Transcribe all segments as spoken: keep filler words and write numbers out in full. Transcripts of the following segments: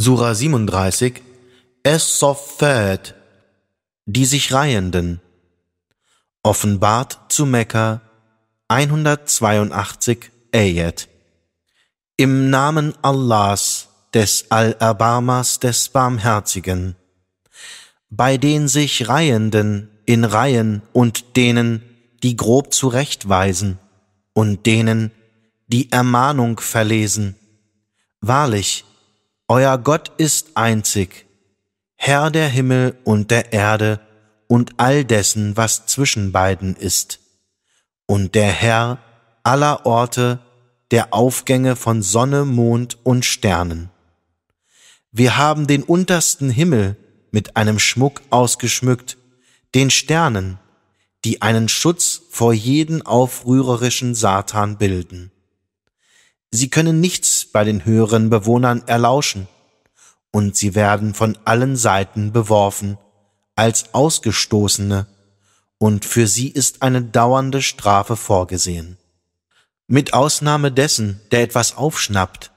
Sura siebenunddreißig, As-Saffat, die sich Reihenden, offenbart zu Mekka, hundertzweiundachtzig Ayat. Im Namen Allahs, des Allerbarmers, des Barmherzigen, bei den sich Reihenden in Reihen und denen, die grob zurechtweisen und denen, die Ermahnung verlesen. Wahrlich, euer Gott ist einzig, Herr der Himmel und der Erde und all dessen, was zwischen beiden ist, und der Herr aller Orte, der Aufgänge von Sonne, Mond und Sternen. Wir haben den untersten Himmel mit einem Schmuck ausgeschmückt, den Sternen, die einen Schutz vor jeden aufrührerischen Satan bilden. Sie können nichts bei den höheren Bewohnern erlauschen, und sie werden von allen Seiten beworfen, als Ausgestoßene, und für sie ist eine dauernde Strafe vorgesehen. Mit Ausnahme dessen, der etwas aufschnappt,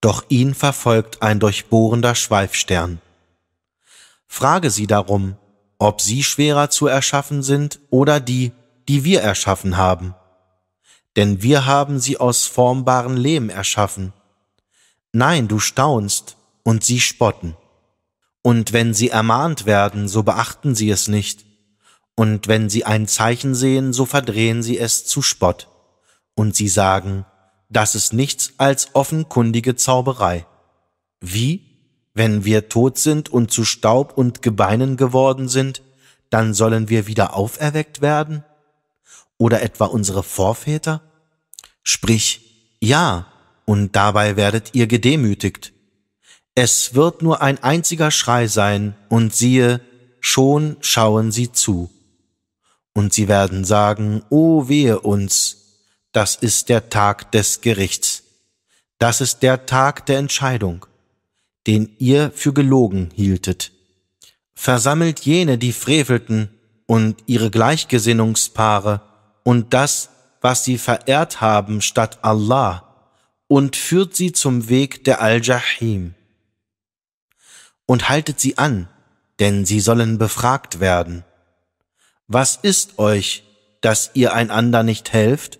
doch ihn verfolgt ein durchbohrender Schweifstern. Frage sie darum, ob sie schwerer zu erschaffen sind oder die, die wir erschaffen haben. Denn wir haben sie aus formbarem Lehm erschaffen. Nein, du staunst und sie spotten. Und wenn sie ermahnt werden, so beachten sie es nicht. Und wenn sie ein Zeichen sehen, so verdrehen sie es zu Spott. Und sie sagen, das ist nichts als offenkundige Zauberei. Wie? Wenn wir tot sind und zu Staub und Gebeinen geworden sind, dann sollen wir wieder auferweckt werden? Oder etwa unsere Vorväter? Sprich, ja, und dabei werdet ihr gedemütigt. Es wird nur ein einziger Schrei sein, und siehe, schon schauen sie zu. Und sie werden sagen, o wehe uns, das ist der Tag des Gerichts. Das ist der Tag der Entscheidung, den ihr für gelogen hieltet. Versammelt jene, die frevelten, und ihre Gleichgesinnungspaare, und das, was sie verehrt haben statt Allah, und führt sie zum Weg der Al-Jahim. Und haltet sie an, denn sie sollen befragt werden. Was ist euch, dass ihr einander nicht helft?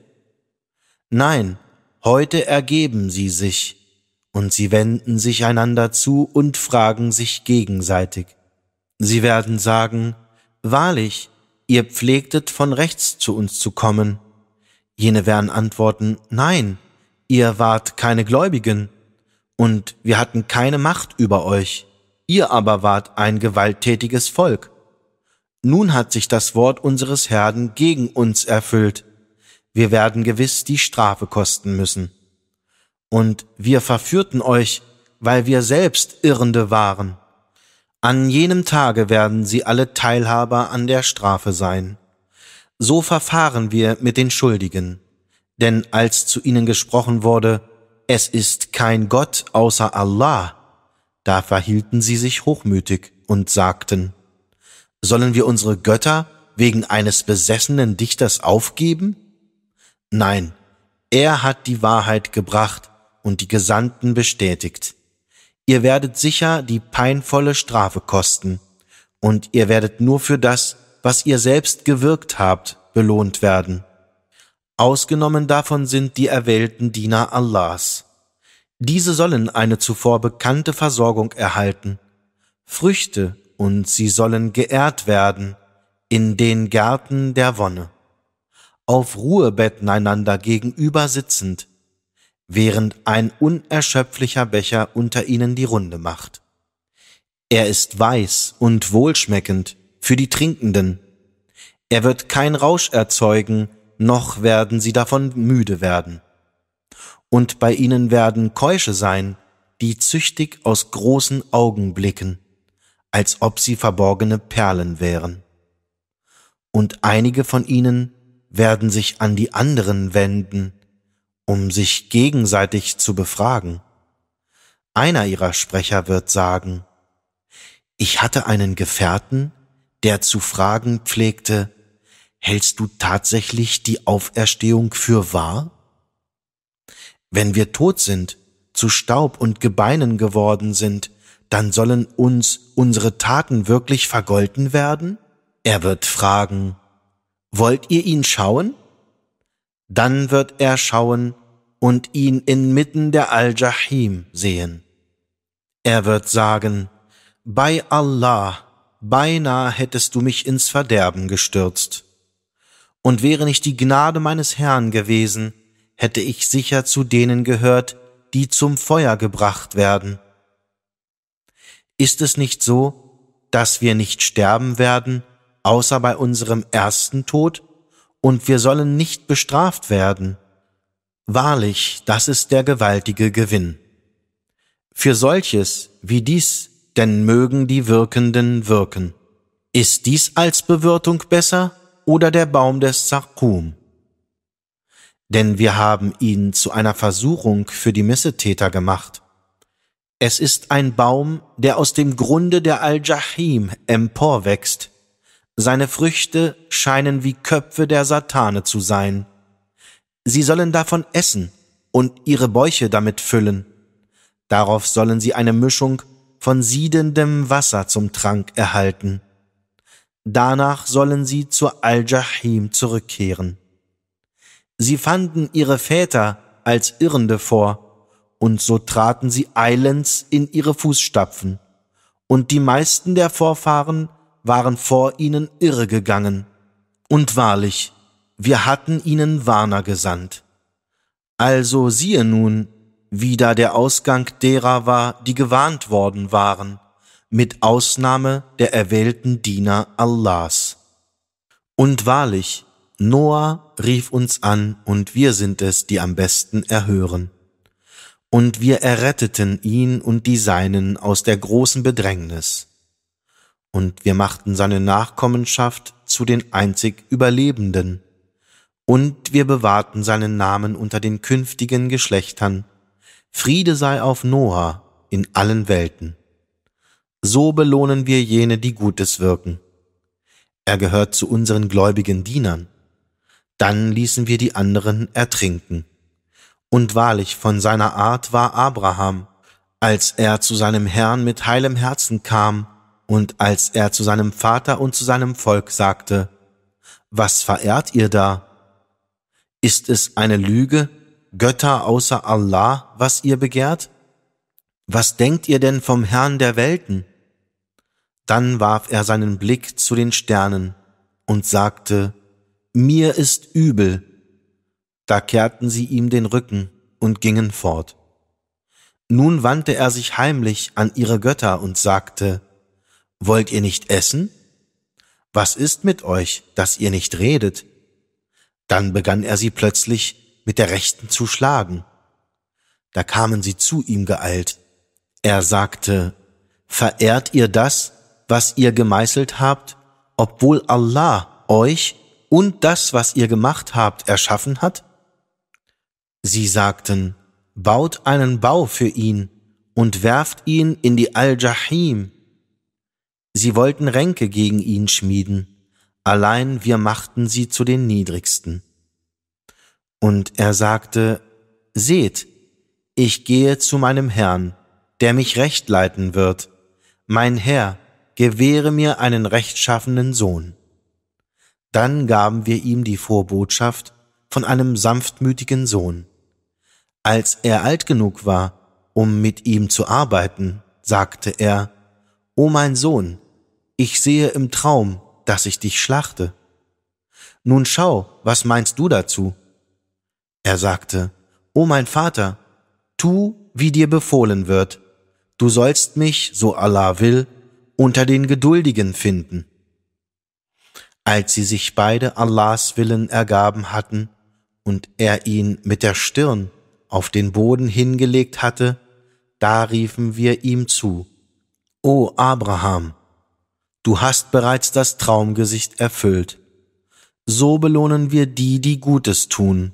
Nein, heute ergeben sie sich, und sie wenden sich einander zu und fragen sich gegenseitig. Sie werden sagen, wahrlich, ihr pflegtet von rechts zu uns zu kommen. Jene werden antworten, nein, ihr wart keine Gläubigen, und wir hatten keine Macht über euch, ihr aber wart ein gewalttätiges Volk. Nun hat sich das Wort unseres Herrn gegen uns erfüllt. Wir werden gewiss die Strafe kosten müssen. Und wir verführten euch, weil wir selbst Irrende waren. An jenem Tage werden sie alle Teilhaber an der Strafe sein. So verfahren wir mit den Schuldigen. Denn als zu ihnen gesprochen wurde, es ist kein Gott außer Allah, da verhielten sie sich hochmütig und sagten, sollen wir unsere Götter wegen eines besessenen Dichters aufgeben? Nein, er hat die Wahrheit gebracht und die Gesandten bestätigt. Ihr werdet sicher die peinvolle Strafe kosten, und ihr werdet nur für das, was ihr selbst gewirkt habt, belohnt werden. Ausgenommen davon sind die erwählten Diener Allahs. Diese sollen eine zuvor bekannte Versorgung erhalten, Früchte, und sie sollen geehrt werden in den Gärten der Wonne, auf Ruhebetten einander gegenüber sitzend, während ein unerschöpflicher Becher unter ihnen die Runde macht. Er ist weiß und wohlschmeckend für die Trinkenden. Er wird kein Rausch erzeugen, noch werden sie davon müde werden. Und bei ihnen werden Keusche sein, die züchtig aus großen Augen blicken, als ob sie verborgene Perlen wären. Und einige von ihnen werden sich an die anderen wenden, um sich gegenseitig zu befragen. Einer ihrer Sprecher wird sagen, ich hatte einen Gefährten, der zu fragen pflegte, hältst du tatsächlich die Auferstehung für wahr? Wenn wir tot sind, zu Staub und Gebeinen geworden sind, dann sollen uns unsere Taten wirklich vergolten werden? Er wird fragen, wollt ihr ihn schauen? Dann wird er schauen und ihn inmitten der Al-Jahim sehen. Er wird sagen, bei Allah, beinahe hättest du mich ins Verderben gestürzt. Und wäre nicht die Gnade meines Herrn gewesen, hätte ich sicher zu denen gehört, die zum Feuer gebracht werden. Ist es nicht so, dass wir nicht sterben werden, außer bei unserem ersten Tod, und wir sollen nicht bestraft werden? Wahrlich, das ist der gewaltige Gewinn. Für solches wie dies, denn mögen die Wirkenden wirken. Ist dies als Bewirtung besser oder der Baum des Zakkum? Denn wir haben ihn zu einer Versuchung für die Missetäter gemacht. Es ist ein Baum, der aus dem Grunde der Al-Jahim emporwächst. Seine Früchte scheinen wie Köpfe der Satane zu sein. Sie sollen davon essen und ihre Bäuche damit füllen. Darauf sollen sie eine Mischung von siedendem Wasser zum Trank erhalten. Danach sollen sie zur Al-Jahim zurückkehren. Sie fanden ihre Väter als Irrende vor, und so traten sie eilends in ihre Fußstapfen, und die meisten der Vorfahren waren vor ihnen irregegangen. Und wahrlich, wir hatten ihnen Warner gesandt. Also siehe nun, wie da der Ausgang derer war, die gewarnt worden waren, mit Ausnahme der erwählten Diener Allahs. Und wahrlich, Noah rief uns an, und wir sind es, die am besten erhören. Und wir erretteten ihn und die Seinen aus der großen Bedrängnis. Und wir machten seine Nachkommenschaft zu den einzig Überlebenden. Und wir bewahrten seinen Namen unter den künftigen Geschlechtern. Friede sei auf Noah in allen Welten. So belohnen wir jene, die Gutes wirken. Er gehört zu unseren gläubigen Dienern. Dann ließen wir die anderen ertrinken. Und wahrlich, von seiner Art war Abraham, als er zu seinem Herrn mit heilem Herzen kam und als er zu seinem Vater und zu seinem Volk sagte, was verehrt ihr da? Ist es eine Lüge, Götter außer Allah, was ihr begehrt? Was denkt ihr denn vom Herrn der Welten? Dann warf er seinen Blick zu den Sternen und sagte, mir ist übel. Da kehrten sie ihm den Rücken und gingen fort. Nun wandte er sich heimlich an ihre Götter und sagte, wollt ihr nicht essen? Was ist mit euch, dass ihr nicht redet? Dann begann er sie plötzlich mit der Rechten zu schlagen. Da kamen sie zu ihm geeilt. Er sagte, verehrt ihr das, was ihr gemeißelt habt, obwohl Allah euch und das, was ihr gemacht habt, erschaffen hat? Sie sagten, baut einen Bau für ihn und werft ihn in die Al-Jahim. Sie wollten Ränke gegen ihn schmieden, allein wir machten sie zu den Niedrigsten. Und er sagte, seht, ich gehe zu meinem Herrn, der mich recht leiten wird. Mein Herr, gewähre mir einen rechtschaffenen Sohn. Dann gaben wir ihm die Vorbotschaft von einem sanftmütigen Sohn. Als er alt genug war, um mit ihm zu arbeiten, sagte er, »O mein Sohn, ich sehe im Traum, dass ich dich schlachte. Nun schau, was meinst du dazu?« Er sagte, »O mein Vater, tu, wie dir befohlen wird. Du sollst mich, so Allah will, unter den Geduldigen finden.« Als sie sich beide Allahs Willen ergaben hatten und er ihn mit der Stirn auf den Boden hingelegt hatte, da riefen wir ihm zu, »O Abraham, du hast bereits das Traumgesicht erfüllt. So belohnen wir die, die Gutes tun.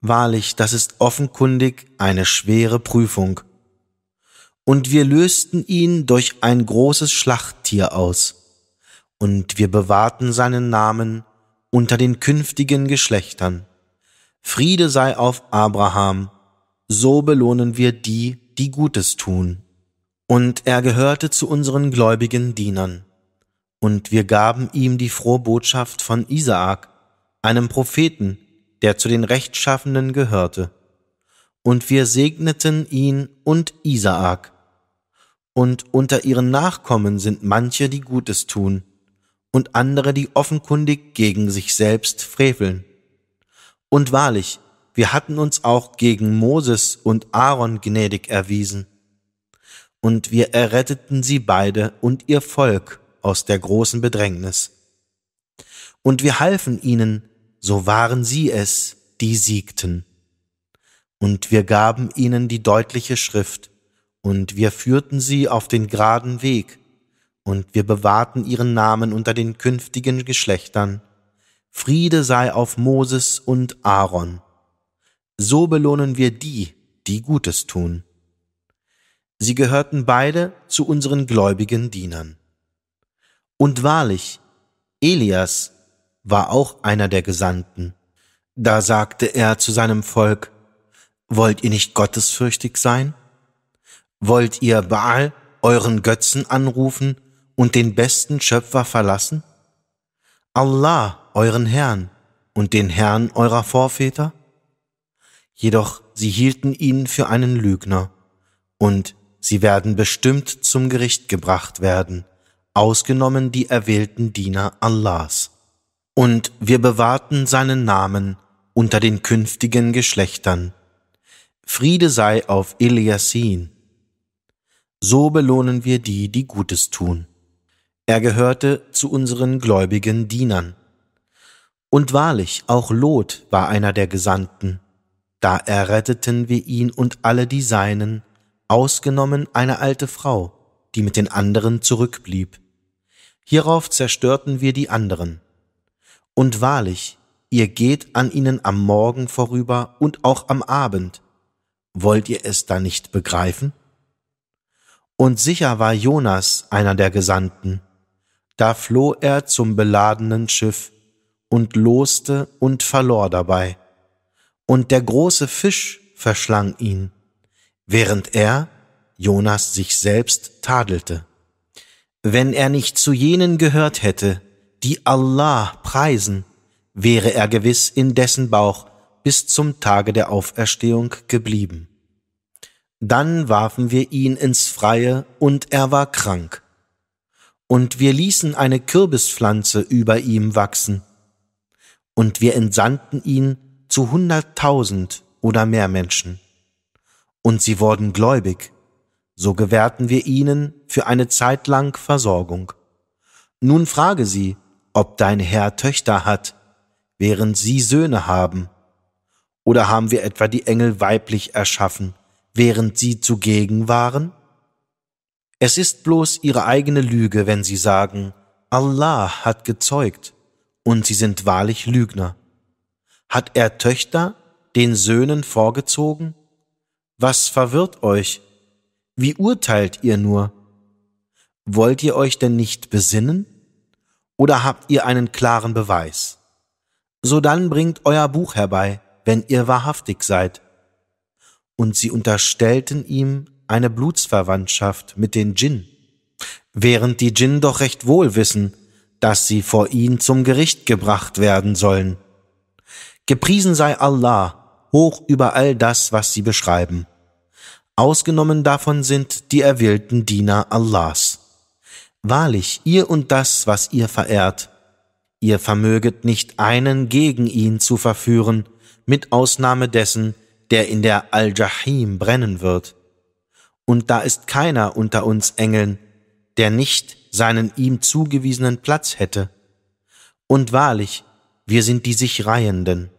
Wahrlich, das ist offenkundig eine schwere Prüfung.« Und wir lösten ihn durch ein großes Schlachttier aus. Und wir bewahrten seinen Namen unter den künftigen Geschlechtern. Friede sei auf Abraham, so belohnen wir die, die Gutes tun. Und er gehörte zu unseren gläubigen Dienern. Und wir gaben ihm die frohe Botschaft von Isaak, einem Propheten, der zu den Rechtschaffenen gehörte. Und wir segneten ihn und Isaak. Und unter ihren Nachkommen sind manche, die Gutes tun, und andere, die offenkundig gegen sich selbst freveln. Und wahrlich, wir hatten uns auch gegen Moses und Aaron gnädig erwiesen. Und wir erretteten sie beide und ihr Volk aus der großen Bedrängnis. Und wir halfen ihnen, so waren sie es, die siegten. Und wir gaben ihnen die deutliche Schrift, und wir führten sie auf den geraden Weg, und wir bewahrten ihren Namen unter den künftigen Geschlechtern. Friede sei auf Moses und Aaron. So belohnen wir die, die Gutes tun. Sie gehörten beide zu unseren gläubigen Dienern. Und wahrlich, Elias war auch einer der Gesandten. Da sagte er zu seinem Volk: Wollt ihr nicht gottesfürchtig sein? Wollt ihr Baal, euren Götzen, anrufen und den besten Schöpfer verlassen? Allah, euren Herrn, und den Herrn eurer Vorväter? Jedoch sie hielten ihn für einen Lügner, und sie werden bestimmt zum Gericht gebracht werden, ausgenommen die erwählten Diener Allahs. Und wir bewahrten seinen Namen unter den künftigen Geschlechtern. Friede sei auf Ilyasin. So belohnen wir die, die Gutes tun. Er gehörte zu unseren gläubigen Dienern. Und wahrlich, auch Lot war einer der Gesandten. Da erretteten wir ihn und alle die Seinen, ausgenommen eine alte Frau, die mit den anderen zurückblieb. Hierauf zerstörten wir die anderen. Und wahrlich, ihr geht an ihnen am Morgen vorüber und auch am Abend. Wollt ihr es da nicht begreifen? Und sicher war Jonas einer der Gesandten. Da floh er zum beladenen Schiff und loste und verlor dabei. Und der große Fisch verschlang ihn, während er, Jonas, sich selbst tadelte. Wenn er nicht zu jenen gehört hätte, die Allah preisen, wäre er gewiss in dessen Bauch bis zum Tage der Auferstehung geblieben. Dann warfen wir ihn ins Freie, und er war krank. Und wir ließen eine Kürbispflanze über ihm wachsen. Und wir entsandten ihn zu hunderttausend oder mehr Menschen. Und sie wurden gläubig, so gewährten wir ihnen für eine Zeit lang Versorgung. Nun frage sie, ob dein Herr Töchter hat, während sie Söhne haben. Oder haben wir etwa die Engel weiblich erschaffen, während sie zugegen waren? Es ist bloß ihre eigene Lüge, wenn sie sagen, Allah hat gezeugt, und sie sind wahrlich Lügner. Hat er Töchter den Söhnen vorgezogen? Was verwirrt euch? Wie urteilt ihr nur? Wollt ihr euch denn nicht besinnen? Oder habt ihr einen klaren Beweis? Sodann bringt euer Buch herbei, wenn ihr wahrhaftig seid. Und sie unterstellten ihm eine Blutsverwandtschaft mit den Dschinn, während die Dschinn doch recht wohl wissen, dass sie vor ihn zum Gericht gebracht werden sollen. Gepriesen sei Allah, hoch über all das, was sie beschreiben. Ausgenommen davon sind die erwählten Diener Allahs. Wahrlich, ihr und das, was ihr verehrt, ihr vermöget nicht einen gegen ihn zu verführen, mit Ausnahme dessen, der in der Al-Jahim brennen wird. Und da ist keiner unter uns Engeln, der nicht seinen ihm zugewiesenen Platz hätte. Und wahrlich, wir sind die sich Reihenden.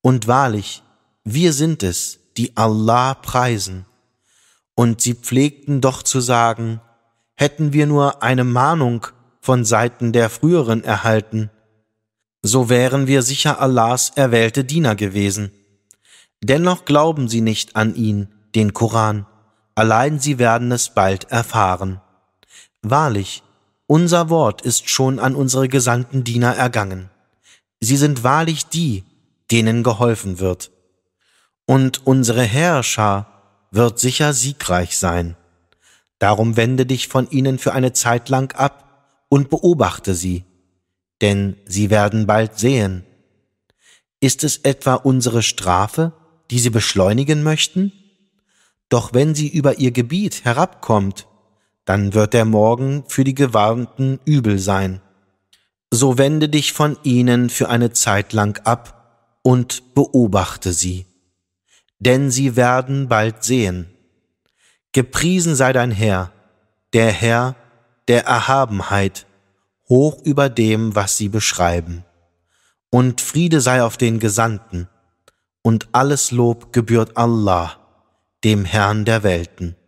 Und wahrlich, wir sind es, die Allah preisen. Und sie pflegten doch zu sagen, hätten wir nur eine Mahnung von Seiten der Früheren erhalten, so wären wir sicher Allahs erwählte Diener gewesen. Dennoch glauben sie nicht an ihn, den Koran, allein sie werden es bald erfahren. Wahrlich, unser Wort ist schon an unsere gesandten Diener ergangen. Sie sind wahrlich die, denen geholfen wird. und unsere Herrscher wird sicher siegreich sein. Darum wende dich von ihnen für eine Zeit lang ab und beobachte sie, denn sie werden bald sehen. Ist es etwa unsere Strafe, die sie beschleunigen möchten? Doch wenn sie über ihr Gebiet herabkommt, dann wird der Morgen für die Gewarnten übel sein. So wende dich von ihnen für eine Zeit lang ab und beobachte sie, denn sie werden bald sehen. Gepriesen sei dein Herr, der Herr der Erhabenheit, hoch über dem, was sie beschreiben. Und Friede sei auf den Gesandten, und alles Lob gebührt Allah, dem Herrn der Welten.